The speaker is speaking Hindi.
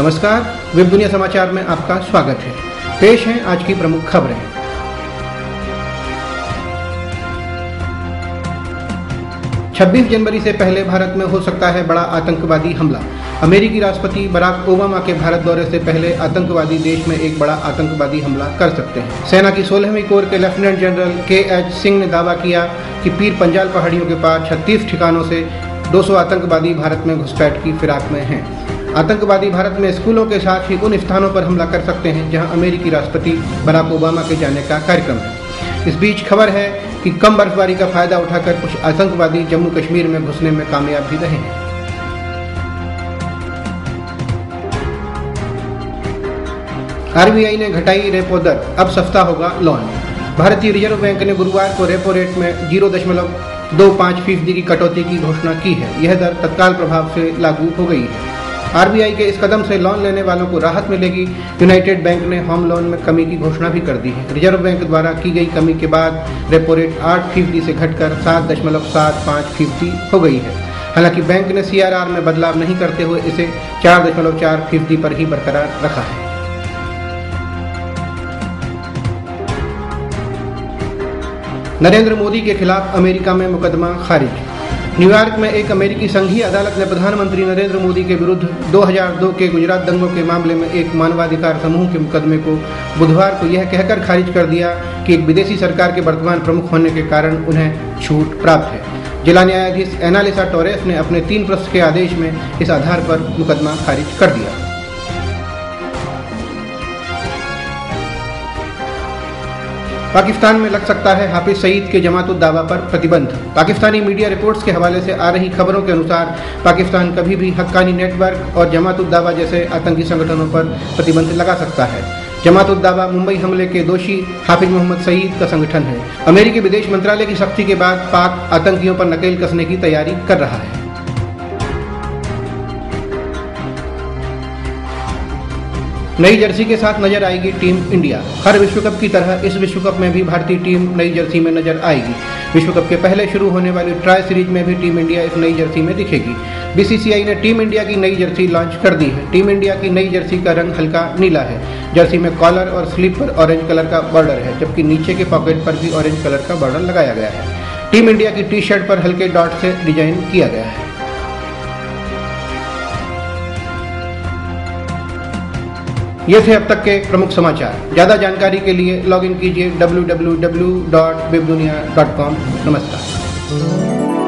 नमस्कार, वेब दुनिया समाचार में आपका स्वागत है। पेश हैं आज की प्रमुख खबरें। हैं 26 जनवरी से पहले भारत में हो सकता है बड़ा आतंकवादी हमला। अमेरिकी राष्ट्रपति बराक ओबामा के भारत दौरे से पहले आतंकवादी देश में एक बड़ा आतंकवादी हमला कर सकते हैं। सेना की 16वीं कोर के lieutenant general K. H. Singh ने दावा किया कि पीर पंजाल पहाड़ियों के पास 36 ठिकानों से 200 आतंकवादी भारत में घुसपैठ की फिराक में हैं। आतंकवादी भारत में स्कूलों के साथ ही उन स्थानों पर हमला कर सकते हैं जहां अमेरिकी राष्ट्रपति बराक ओबामा के जाने का कार्यक्रम है। इस बीच खबर है कि कम बर्फबारी का फायदा उठाकर कुछ आतंकवादी जम्मू कश्मीर में घुसने में कामयाब भी रहे हैं। RBI ने घटाई रेपो दर, अब सस्ता होगा लोन। भारतीय रिजर्व बैंक ने गुरुवार को रेपो रेट में 0.25% की कटौती की घोषणा की है। यह दर तत्काल प्रभाव से लागू हो गई है। RBI के इस कदम से लोन लेने वालों को राहत मिलेगी। यूनाइटेड बैंक ने होम लोन में कमी की घोषणा भी कर दी है। रिजर्व बैंक द्वारा की गई कमी के बाद रेपो रेट 8% से घटकर 7.75% हो गई है। हालांकि बैंक ने CRR में बदलाव नहीं करते हुए इसे 4.4% पर ही बरकरार रखा है। नरेंद्र मोदी के खिलाफ अमेरिका में मुकदमा खारिज। न्यूयॉर्क में एक अमेरिकी संघीय अदालत ने प्रधानमंत्री नरेंद्र मोदी के विरुद्ध 2002 के गुजरात दंगों के मामले में एक मानवाधिकार समूह के मुकदमे को बुधवार को यह कहकर खारिज कर दिया कि एक विदेशी सरकार के वर्तमान प्रमुख होने के कारण उन्हें छूट प्राप्त है। जिला न्यायाधीश एनालिसा टोरेस ने अपने 3 पृष्ठ के आदेश में इस आधार पर मुकदमा खारिज कर दिया। पाकिस्तान में लग सकता है हाफिज सईद के जमात-उद-दावा पर प्रतिबंध। पाकिस्तानी मीडिया रिपोर्ट्स के हवाले से आ रही खबरों के अनुसार पाकिस्तान कभी भी हक्कानी नेटवर्क और जमात-उद-दावा जैसे आतंकी संगठनों पर प्रतिबंध लगा सकता है। जमात-उद-दावा मुंबई हमले के दोषी हाफिज मोहम्मद सईद का संगठन है। अमेरिकी विदेश मंत्रालय की सख्ती के बाद पाक आतंकियों पर नकेल कसने की तैयारी कर रहा है। नई जर्सी के साथ नजर आएगी टीम इंडिया। हर विश्व कप की तरह इस विश्व कप में भी भारतीय टीम नई जर्सी में नजर आएगी। विश्व कप के पहले शुरू होने वाली ट्राई सीरीज में भी टीम इंडिया इस नई जर्सी में दिखेगी। BCCI ने टीम इंडिया की नई जर्सी लॉन्च कर दी है। टीम इंडिया की नई जर्सी का रंग हल्का नीला है। जर्सी में कॉलर और स्लीव पर ऑरेंज कलर का बॉर्डर है, जबकि नीचे के पॉकेट पर भी ऑरेंज कलर का बॉर्डर लगाया गया है। टीम इंडिया की टी शर्ट पर हल्के डॉट से डिजाइन किया गया है। ये थे अब तक के प्रमुख समाचार। ज्यादा जानकारी के लिए लॉग इन कीजिए www.webdunia.com। नमस्कार।